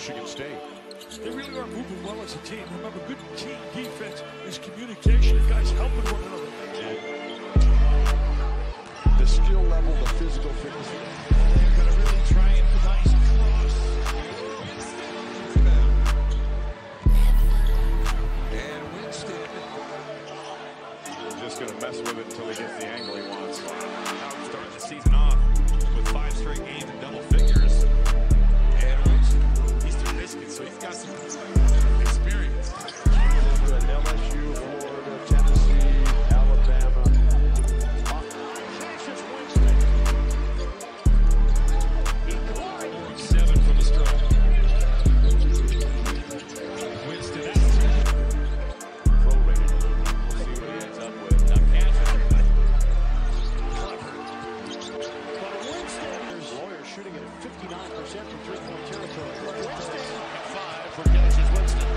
Michigan State. They really are moving well as a team. Remember, good team defense is communication. Guys helping one another. The skill level, the physical fitness. They're going to really try and put nice cross. And Winston. Just going to mess with it until he gets the angle he wants. Starting the season off with 5 straight games and double figures. Edwards, Eastern Michigan, so he's got some experience. LSU, Florida, Tennessee, Alabama. Cassius Winston. 7 from the stroke. Winston out. Pro-rated. We'll see what he ends up with. Now Cassius. But Winston. Lawyer shooting at 59% from 3-point territory. Winston at 5 for Cassius Winston.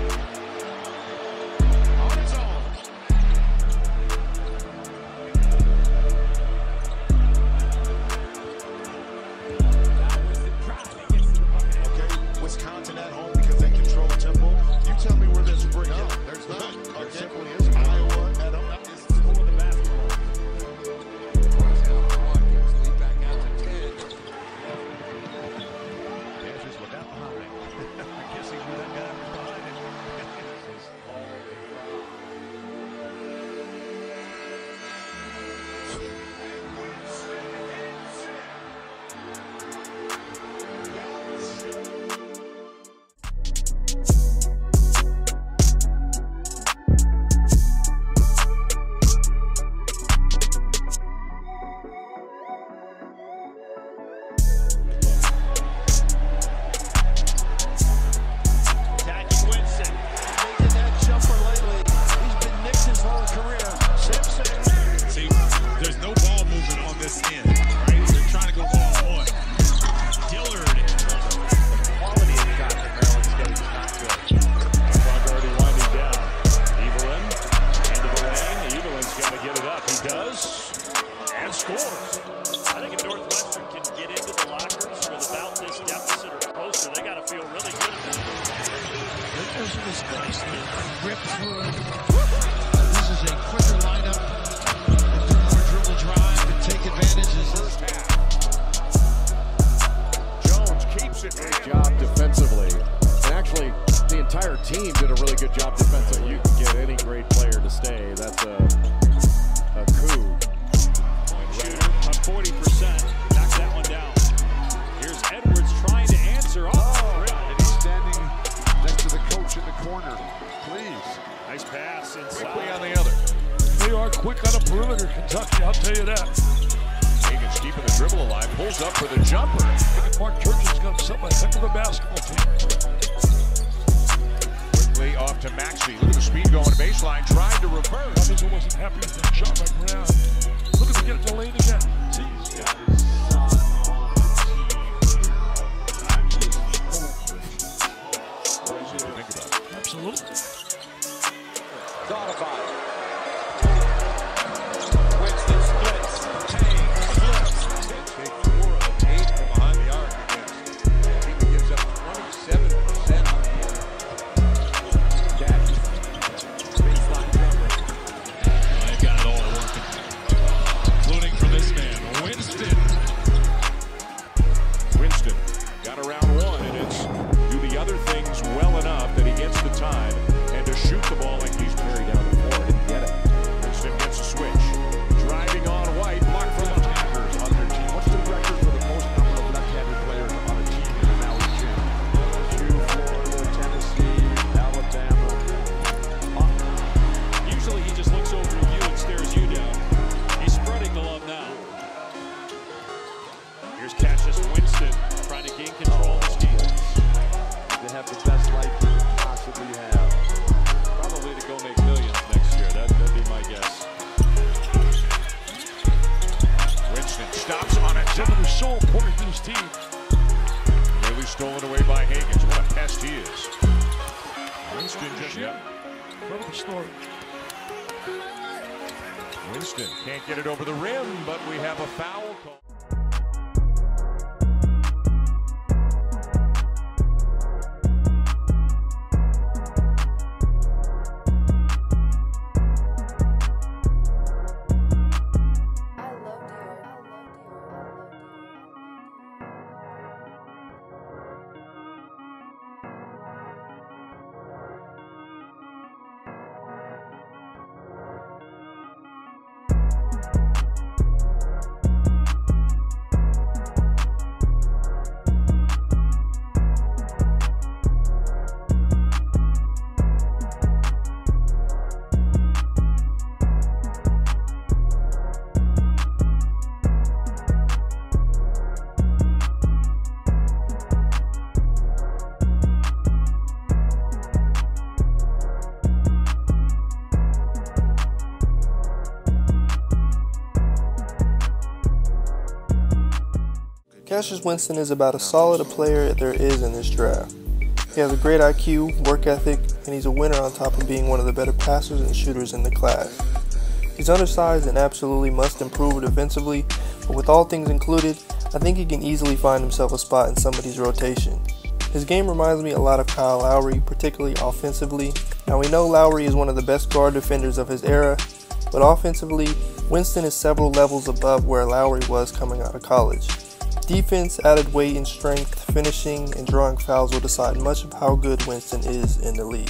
Cassius Winston is about as solid a player there is in this draft. He has a great IQ, work ethic, and he's a winner on top of being one of the better passers and shooters in the class. He's undersized and absolutely must improve defensively, but with all things included, I think he can easily find himself a spot in somebody's rotation. His game reminds me a lot of Kyle Lowry, particularly offensively. Now we know Lowry is one of the best guard defenders of his era, but offensively, Winston is several levels above where Lowry was coming out of college. Defense, added weight and strength, finishing, and drawing fouls will decide much of how good Winston is in the league.